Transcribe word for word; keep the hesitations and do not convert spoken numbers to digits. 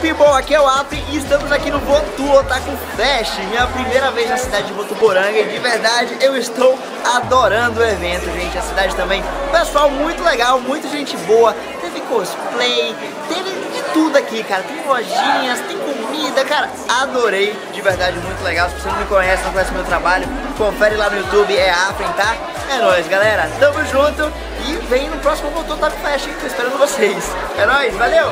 people, aqui é o Afreim e estamos aqui no Votu Otaku Fest, minha primeira vez na cidade de Votuporanga e de verdade eu estou adorando o evento, gente, a cidade também, pessoal muito legal, muita gente boa, teve cosplay, teve de tudo aqui, cara, tem lojinhas, tem comida, cara, adorei, de verdade, muito legal, se você não me conhece, não conhece meu trabalho, confere lá no YouTube, é Afreim, tá? É nóis, galera, tamo junto e vem no próximo Votu Otaku Fest, hein? Tô esperando vocês, é nóis, valeu!